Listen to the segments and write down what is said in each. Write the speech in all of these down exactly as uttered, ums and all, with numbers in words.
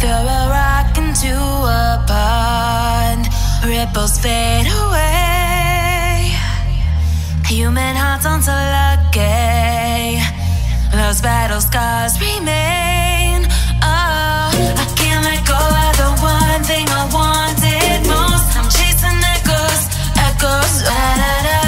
throw a rock into a pond, ripples fade away. Human hearts aren't so lucky, those battle scars remain. Oh, I can't let go of the one thing I wanted most. I'm chasing echoes, echoes, la-da-da.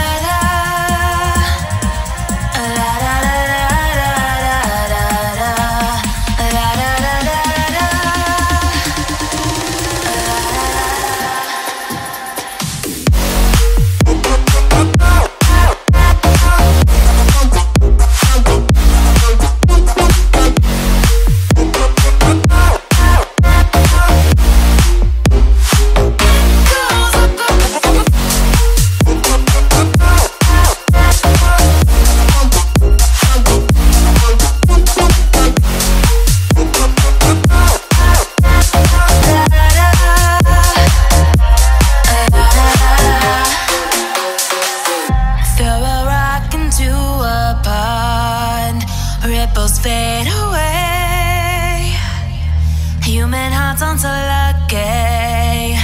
Fade away. Human hearts aren't so lucky,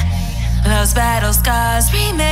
those battle scars remain.